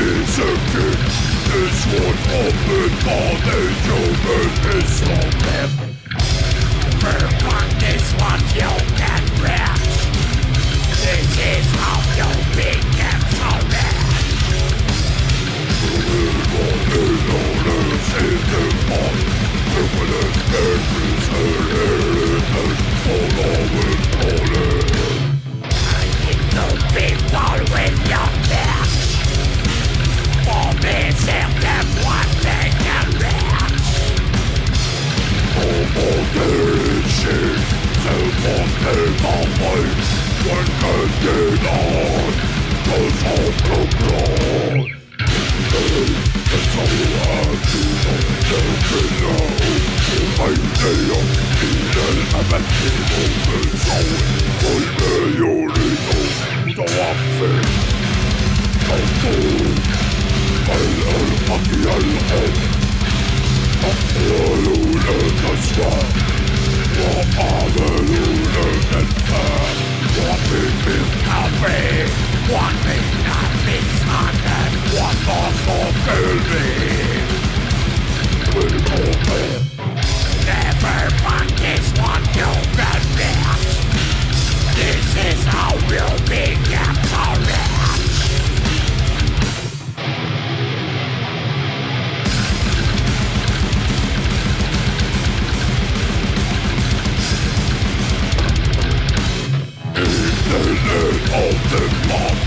is a king. Is one of the non-human is a man. Perpon is what you can reach. This is how you became so rich. I need no people with your back. For me, save them what they can reach. When I That's all I do, don't below. I lay up in an abatted open zone. Never mind this one, you can reach. This is how you become so rich. In the land of the mob,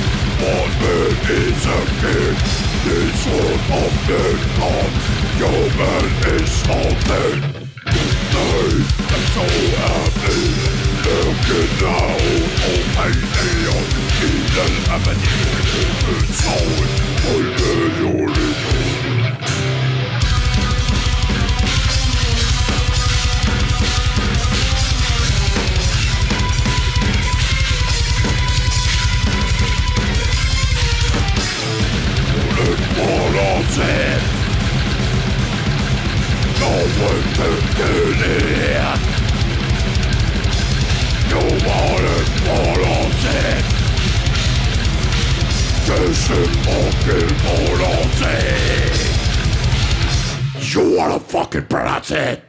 one man is a king. This world of the mob, your man is something. I'm so happy, looking down on my neon. In an avenue, it's sound for the origin. You wanna fucking pronounce it?